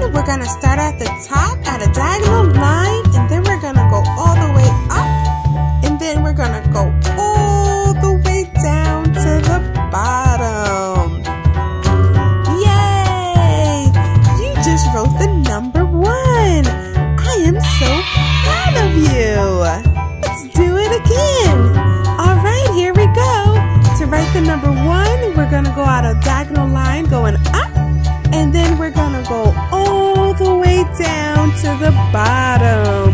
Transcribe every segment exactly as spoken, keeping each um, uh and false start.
Then we're going to start at the top at a diagonal line, and then we're going to go all the way up, and then we're going to go all the way down to the bottom. Yay! You just wrote the number one. I am so proud of you. Let's do it again. Alright, here we go. To write the number one, we're going to go out a diagonal line going up, and then we're going to go all the way down to the bottom.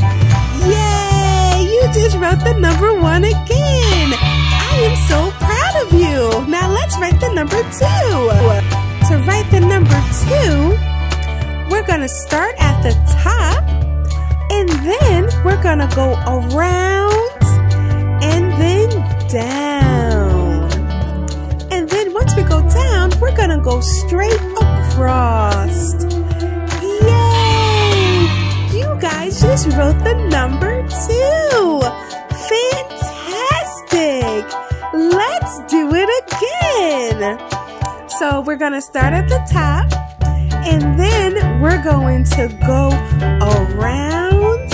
Yay! You just wrote the number one again. I am so proud of you. Now let's write the number two. To write the number two, we're going to start at the top, and then we're going to go around and then down. And then once we go down, we're going to go straight up. Frost. Yay! You guys just wrote the number two. Fantastic! Let's do it again. So we're gonna start at the top, and then we're going to go around,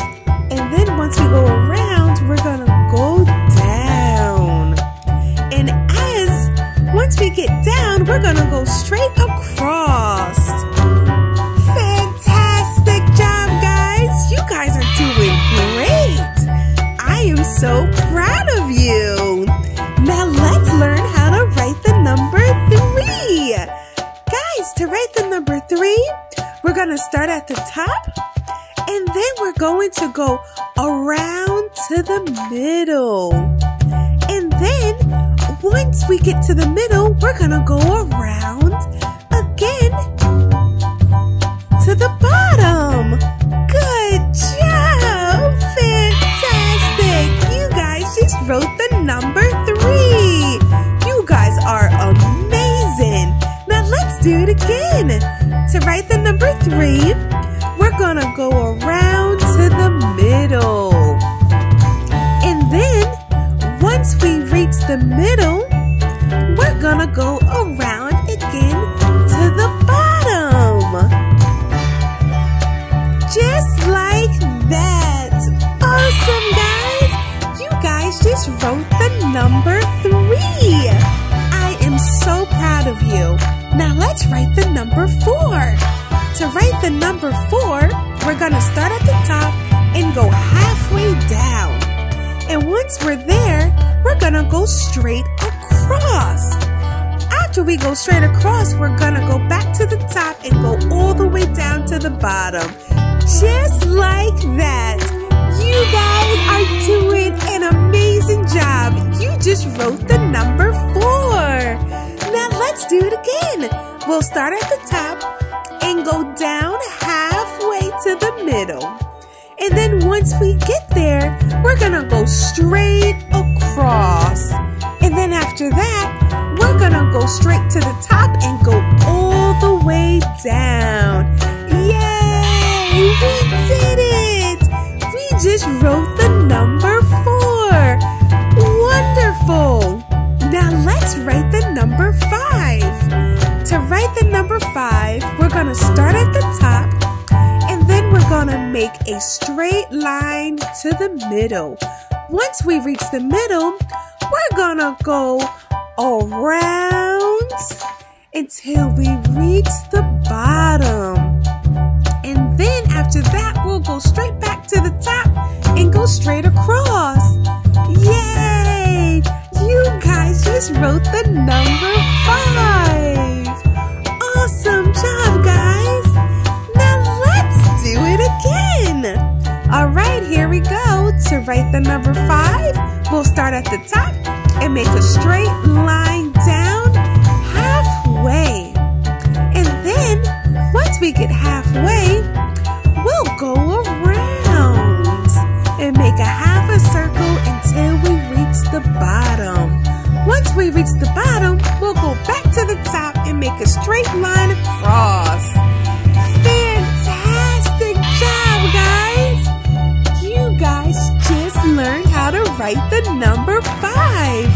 and then once we go around, we're gonna go down. And as once we get down, we're gonna go straight across. Fantastic job, guys! You guys are doing great! I am so proud of you! Now let's learn how to write the number three! Guys, to write the number three, we're going to start at the top, and then we're going to go around to the middle. And then, once we get to the middle, we're going to go around again to the bottom. Good job! Fantastic! You guys just wrote the number three. You guys are amazing. Now let's do it again. To write the number three, we're gonna go around to the middle. And then, once we reach the middle, we're gonna go around again to the bottom. Just like that. Awesome, guys. You guys just wrote the number three. I am so proud of you. Now let's write the number four. To write the number four, we're going to start at the top and go halfway down. And once we're there, we're going to go straight across. After we go straight across, we're going to go back to the top and go all the way down to the bottom. Just like that. You guys are doing an amazing job. You just wrote the number four. Now let's do it again. We'll start at the top and go down halfway to the middle. And then once we get there, we're gonna go straight across. And then after that, we're gonna go straight to the top and go all the way down. We did it! We just wrote the number four! Wonderful! Now let's write the number five. To write the number five, we're going to start at the top, and then we're going to make a straight line to the middle. Once we reach the middle, we're going to go around until we reach the bottom. And then after that, we'll go straight back to the top and go straight across. Yay! You guys just wrote the number five. Awesome job, guys. Now let's do it again. All right, here we go. To write the number five, we'll start at the top and make a straight line down halfway. Once we get halfway, we'll go around and make a half a circle until we reach the bottom. Once we reach the bottom, we'll go back to the top and make a straight line across. Fantastic job, guys! You guys just learned how to write the number five.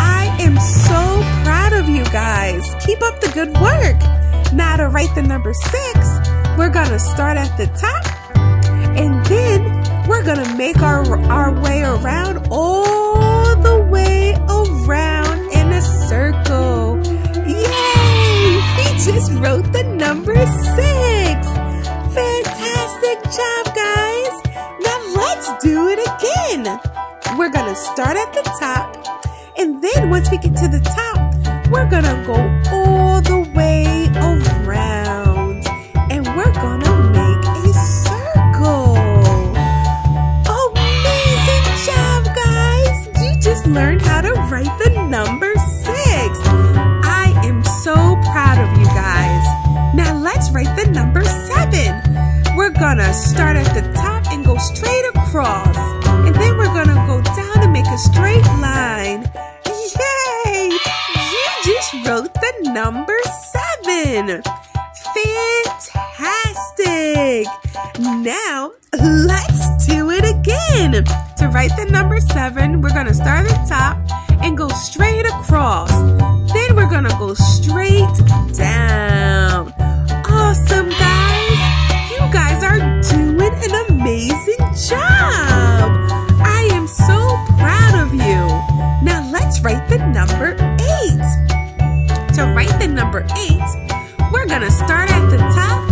I am so proud of you guys. Keep up the good work. Now to write the number six, We're gonna start at the top, and then we're gonna make our, our way around, all the way around in a circle. Yay! We just wrote the number six. Fantastic job, guys. Now let's do it again. We're gonna start at the top, and then once we get to the top, we're gonna go all the way around, and we're gonna make a circle. Amazing job, guys! You just learned how to write the number six. I am so proud of you guys. Now let's write the number seven. We're gonna start at the top and go straight across, and then we're gonna go down and make a straight line. Yay! You just wrote the number seven. Fantastic! Now, let's do it again. To write the number seven, we're gonna start at the top and go straight across. Then we're gonna go straight down. Awesome, guys! You guys are doing an amazing job! I am so proud of you. Now let's write the number eight. To write the number eight, we're gonna start at the top,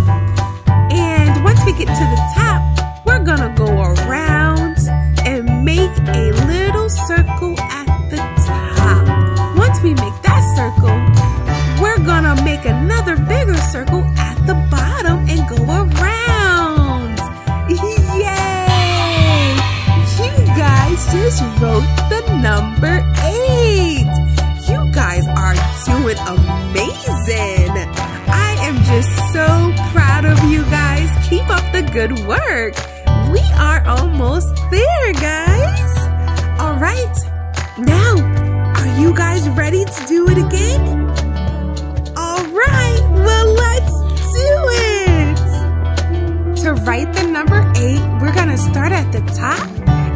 and once we get to the top, we're gonna go around and make a little circle at the top. Once we make that circle, we're gonna make another bigger circle at the bottom and go around. Yay! You guys just wrote the number eight. You guys are doing amazing. I am just so proud of you guys. Keep up the good work. We are almost there, guys. All right. Now, are you guys ready to do it again? All right. Well, let's do it. To write the number eight, we're going to start at the top,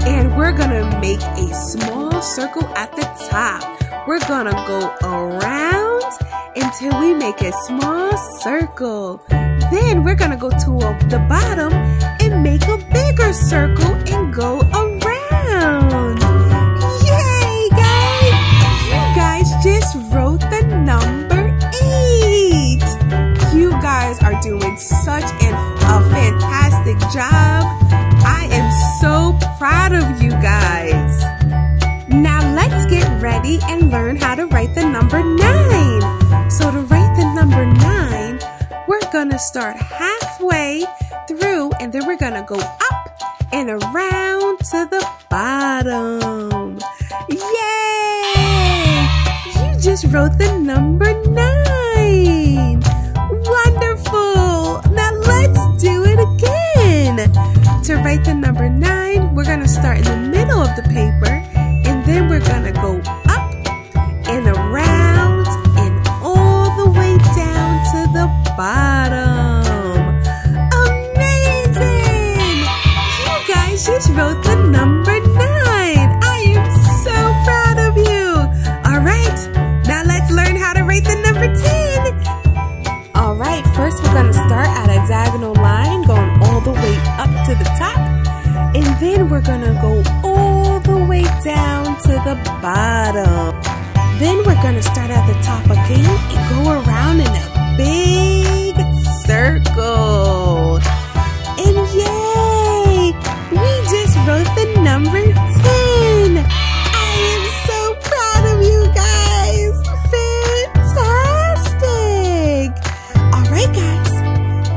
and we're going to make a small circle at the top. We're going to go around until we make a small circle. Then we're gonna go to the bottom and make a bigger circle and go around. Yay, guys! You guys just wrote the number eight. You guys are doing such an, a fantastic job. I am so proud of you guys. Now let's get ready and learn how to write the number nine. So to write the number nine, we're gonna start halfway through, and then we're gonna go up and around to the bottom. Yay! You just wrote the number nine. Wonderful! Now let's do it again. To write the number nine, we're gonna start in the middle of the paper, and then we're gonna go up and around and all the way down to the bottom. Amazing! You guys just wrote the number nine. I am so proud of you. All right, now let's learn how to write the number ten. All right, first we're gonna start at a diagonal line, going all the way up to the top, and then we're gonna go all the way down to the bottom. Then we're gonna start at the top again and go around in a big circle. And yay! We just wrote the number ten. I am so proud of you guys. Fantastic! All right, guys.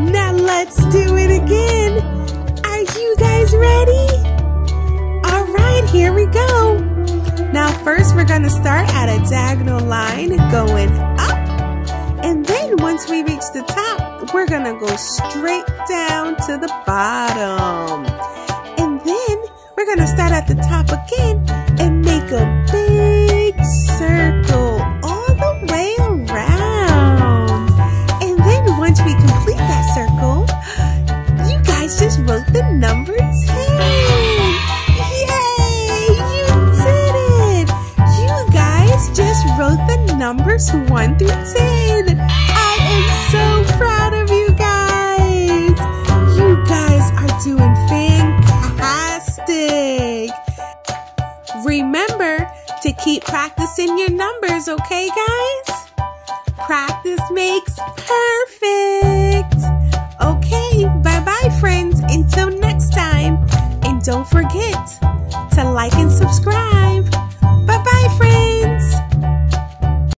Now let's do it again. Are you guys ready? All right, here we go. Now first we're gonna start at a diagonal line going up, and then once we reach the top, we're gonna go straight down to the bottom. And then we're gonna start at the top again and make a big circle all the way around. And then once we complete that circle, you guys just wrote the number ten. Just wrote the numbers one through ten. I am so proud of you guys. music. Remember to keep practicing your numbers, okay, guys? Practice makes perfect.